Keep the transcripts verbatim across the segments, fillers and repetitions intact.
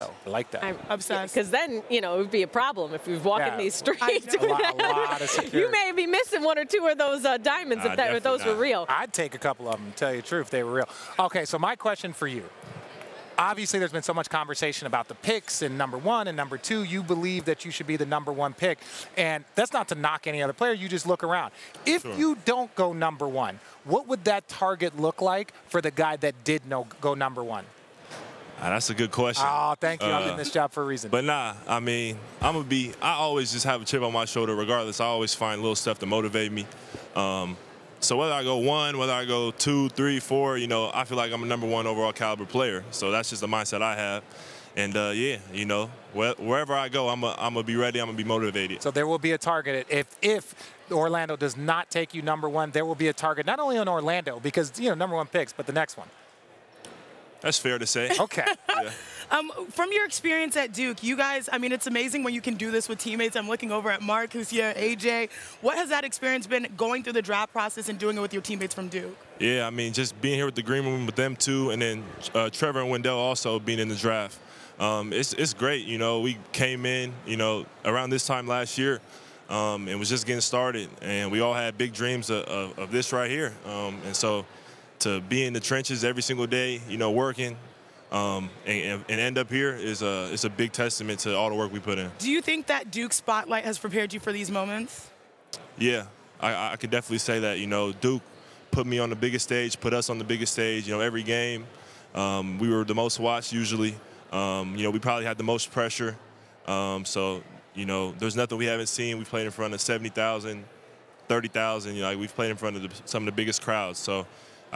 I like that. I'm obsessed. Because yeah, then, you know, it would be a problem if you're walking yeah. these streets. A lot, a lot of security. You may be missing one or two of those uh, diamonds uh, if, that, if those not. were real. I'd take a couple of them, tell you the truth, if they were real. Okay, so my question for you. Obviously, there's been so much conversation about the picks and number one and number two. You believe that you should be the number one pick. And that's not to knock any other player. You just look around. If sure. you don't go number one, what would that target look like for the guy that did no, go number one? Uh, that's a good question. Oh, thank you. Uh, I'm in this job for a reason. But nah, I mean, I'm going to be – I always just have a chip on my shoulder regardless. I always find little stuff to motivate me. Um, So whether I go one, whether I go two, three, four, you know, I feel like I'm a number one overall caliber player. So that's just the mindset I have. And, uh, yeah, you know, wh wherever I go, I'm going to be ready. I'm going to be motivated. So there will be a target. If if Orlando does not take you number one, there will be a target not only on Orlando because, you know, number one picks, but the next one. That's fair to say. Okay. Yeah. Um, from your experience at Duke, you guys, I mean, it's amazing when you can do this with teammates. I'm looking over at Mark, who's here, A J. What has that experience been going through the draft process and doing it with your teammates from Duke? Yeah, I mean, just being here with the Green Room with them, too, and then uh, Trevor and Wendell also being in the draft. Um, it's, it's great. You know, we came in, you know, around this time last year um, and was just getting started. And we all had big dreams of, of, of this right here. Um, and so to be in the trenches every single day, you know, working, Um, and, and end up here is a, it's a big testament to all the work we put in. Do you think that Duke spotlight has prepared you for these moments? Yeah, I, I could definitely say that. You know, Duke put me on the biggest stage, put us on the biggest stage, you know, every game. Um, we were the most watched usually. Um, you know, we probably had the most pressure. Um, so, you know, there's nothing we haven't seen. We played in front of seventy thousand, thirty thousand. You know, like we've played in front of the, some of the biggest crowds. So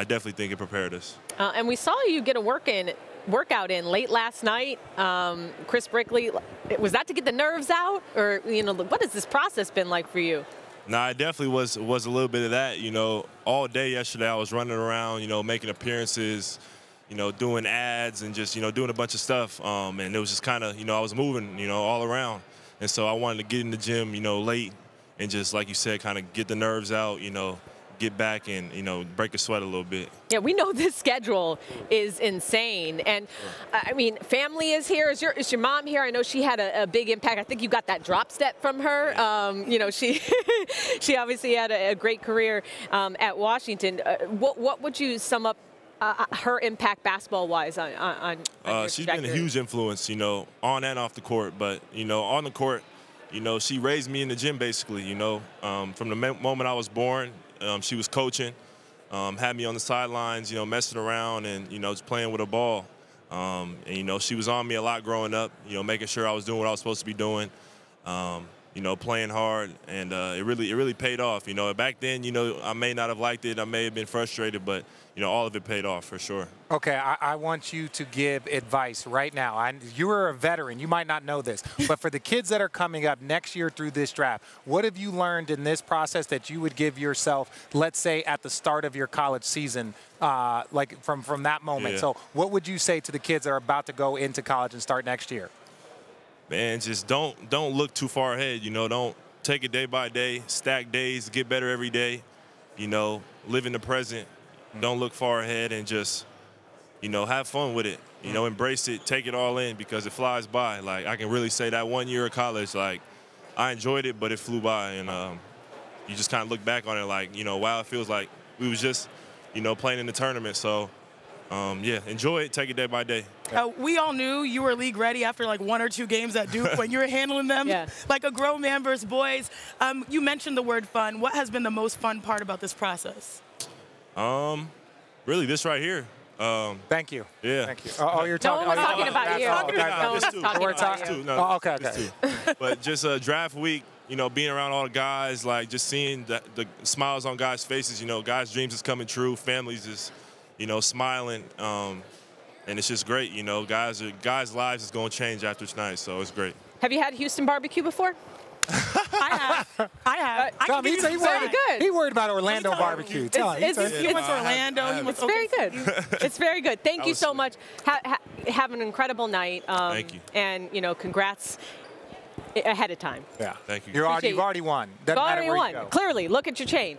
I definitely think it prepared us. Uh, and we saw you get a work in. workout in late last night. um, Chris Brickley, was that to get the nerves out, or you know, what has this process been like for you? Nah, it definitely was was a little bit of that. You know, all day yesterday I was running around, you know, making appearances, you know, doing ads and just, you know, doing a bunch of stuff. Um, and it was just kind of, you know, I was moving, you know, all around, and so I wanted to get in the gym, you know, late and just like you said, kind of get the nerves out, you know. Get back and, you know, break a sweat a little bit. Yeah, we know this schedule is insane. And, I mean, family is here. Is your, is your mom here? I know she had a, a big impact. I think you got that drop step from her. Yeah. Um, you know, she she obviously had a, a great career um, at Washington. Uh, what, what would you sum up uh, her impact basketball-wise on, on, on uh, your She's trajectory? Been a huge influence, you know, on and off the court. But, you know, on the court, you know, she raised me in the gym basically, you know. Um, from the moment I was born, Um, she was coaching, um, had me on the sidelines, you know, messing around and, you know, just playing with a ball. Um, and, you know, she was on me a lot growing up, you know, making sure I was doing what I was supposed to be doing, um, you know, playing hard. And uh, it really it really paid off. You know, back then, you know, I may not have liked it. I may have been frustrated, but, you know, all of it paid off for sure. Okay, I, I want you to give advice right now. I, you are a veteran. You might not know this. But for the kids that are coming up next year through this draft, what have you learned in this process that you would give yourself, let's say, at the start of your college season, uh, like from, from that moment? Yeah. So what would you say to the kids that are about to go into college and start next year? Man, just don't, don't look too far ahead. You know, don't take it day by day, stack days, get better every day. You know, live in the present. Mm-hmm. Don't look far ahead and just – you know, have fun with it. You know, embrace it. Take it all in because it flies by. Like, I can really say that one year of college, like, I enjoyed it, but it flew by. And um, you just kind of look back on it like, you know, wow, it feels like we was just, you know, playing in the tournament. So, um, yeah, enjoy it. Take it day by day. Uh, we all knew you were league ready after, like, one or two games at Duke when you were handling them. Yeah. Like a grown man versus boys. Um, you mentioned the word fun. What has been the most fun part about this process? Um, really, this right here. Um, Thank you. Yeah. Thank you. Oh, you're talking, no, oh, talking no, about you. Talking about this too. We're talking about you. No, oh, okay, okay. But just uh, draft week, you know, being around all the guys, like just seeing the, the smiles on guys' faces, you know, guys' dreams is coming true. Families is, you know, smiling. Um, and it's just great, you know. Guys, are, guys' lives is going to change after tonight, so it's great. Have you had Houston barbecue before? I have. I have. Uh, Tom, I he's, he worried, good. He worried about Orlando barbecue. It's, Tell it's, it's, he it's, wants it's, Orlando. Have, he wants, it's very good. It's very good. Thank you so sweet. much. Ha, ha, have an incredible night. Um, Thank you. And, you know, congrats ahead of time. Yeah. Thank you. You're already, you've already won. Doesn't matter where you go. Clearly. Look at your chain.